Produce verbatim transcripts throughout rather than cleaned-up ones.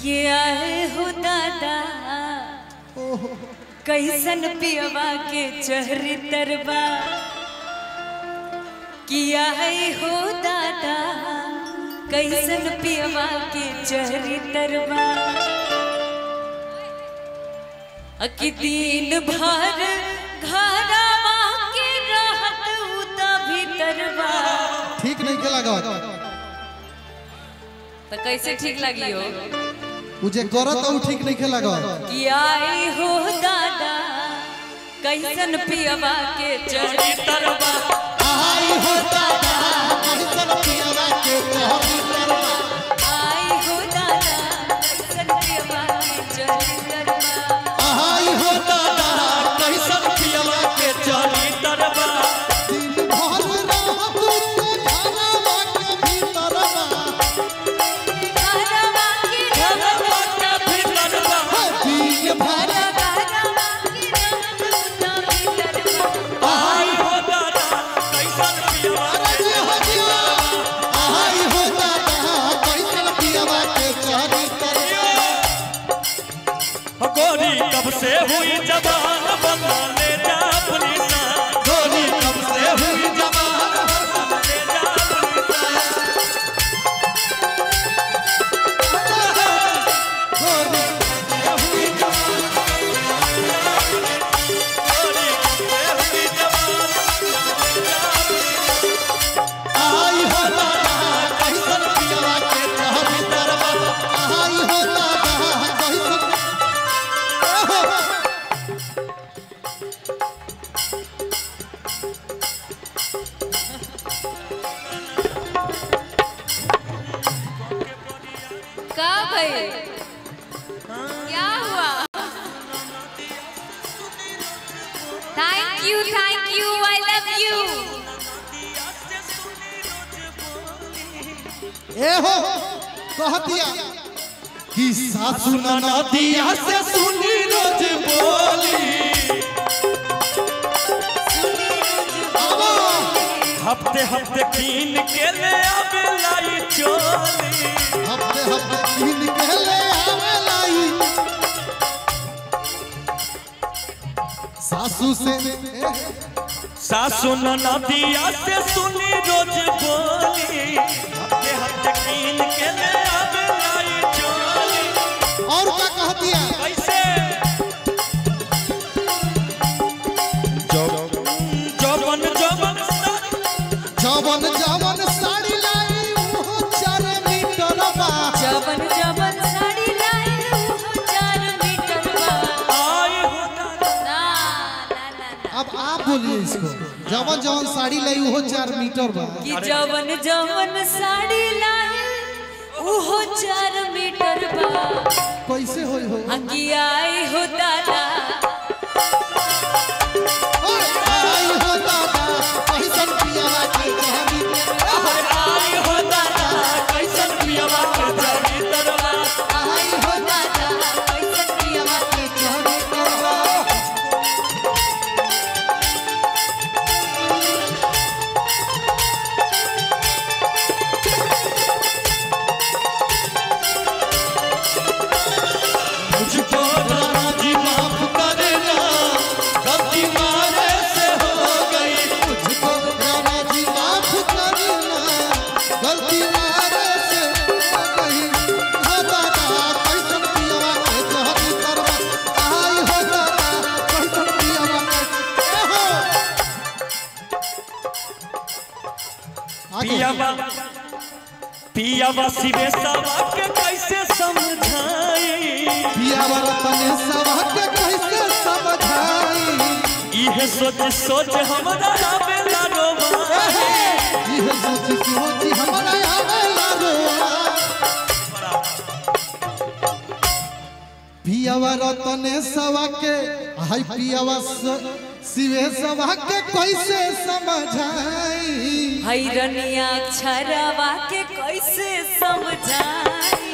किया हो दादा कैसन पियबा के चरितर बा, किया हो दादा कैसन पियबा के चरितर बा। अकि दिन भर घरवा के रहत उता भीतरवा ठीक नहीं के लागत त कैसे ठीक लागियो उजे करत उ ठीक नहीं के लागत। किया हो दादा कैसन पियबा के चरितर बा, आई हो दादा कैसन पियबा के चरितर बा, आई हो दादा कैसन पियबा के चरितर बा, आई हो दादा कैसन पियबा के चरितर बा। दिन भर रहत तू घरवा के भीतरवा, घरवा के घरवा के भीतरवा, दिन भर घरवा के रहत तू भीतरवा, आई हो दादा कैसन पियबा के चरितर बा, आई हो दादा कैसन पियबा के चरितर बा। गोरी कब से हुई जवान बता ले जा अपनी शान, गोरी कब से हुई जवान बता ले जा अपनी शान, गोरी कब से हुई जवान बता ले जा अपनी शान, गोरी कब से हुई जवान बता ले जा अपनी शान। आई हो दादा कैसन पियबा के चरितर बा, आई हो दादा कैसन का भाई क्या हुआ। Thank you thank you I love you. ए हो कहतिया कि सासु ननदिया से सुनी रोज बोली, हफ्ते हफ्ते कीन के ले आवे लाई चोली, हफ्ते हफ्ते कीन के ले आवे लाई, सासु से सासु ननदिया से सुनी रोज बोली, हफ्ते हफ्ते कीन के ले आवे लाई चोली। और क्या कहती है कैसे जवन जवन जवन जवन साड़ी लाई वो चार मीटर बा, जवन जवन साड़ी लाई वो चार मीटर बा। आई हो दादा ना ना ना अब आप बोलिए इसको, जवन जवन साड़ी लाई वो चार मीटर बा, कि जवन जवन साड़ी लाई वो चार मीटर बा। कैसे हो हो किया हो दादा आई हो दादा कैसन पियबा के चरितर बा, आई हो दादा कैसन पियबा के चरितर बा, आई हो दादा कैसन पियबा के चरितर बा। पियबा पियबा शिवे सवा के कैसे समझाई, पियबा तने सवा के कैसे समझाई, इहे सोच सोच हमरा आवेला रोवाई, इहे सोच सोच हमरा आवेला रोवाई। पियबा तने सवा के हाय पियबा शिवे सवा के कैसे समझाई, हैरनिया छरवा के कैसे समझाई,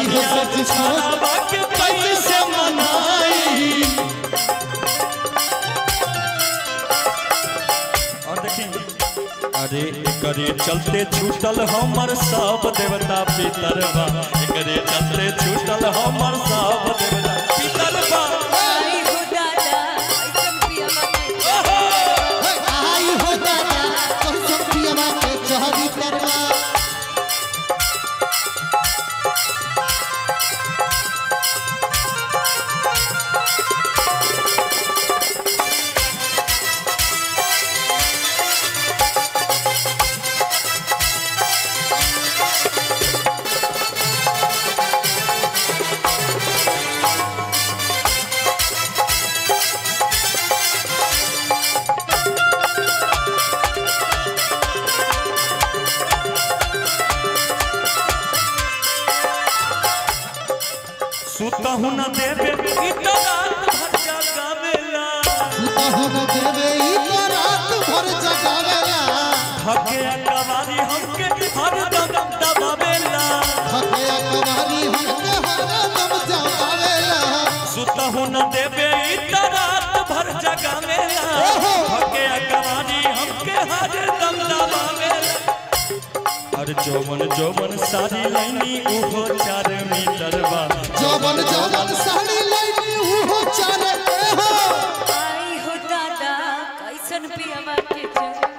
इहो सोच छरवा के कैसे मनाई। और देखिए अरे एक एकरे चलते छूटल हमर सब देवता पितर बा, एकरे चलते छूटल हमर सब देवता पितर बा। सुतहु न देवे ई त रात भर जगावेला, सुतहु न देवे ई त रात भर जगावेला, थके कवारी हमके हरदम दबावेला, थके कवारी हमके हरदम जगावेला, सुतहु न देवे ई त रात भर जगावेला, थके कवारी हमके हरदम दबावेला। हर जौवन जौवन सारी लाइनी उहो चार मीटर बा, जौवन जौवन सारी लाइनी उहो चार। आई हो दादा कैसन पियबा के चरितर बा।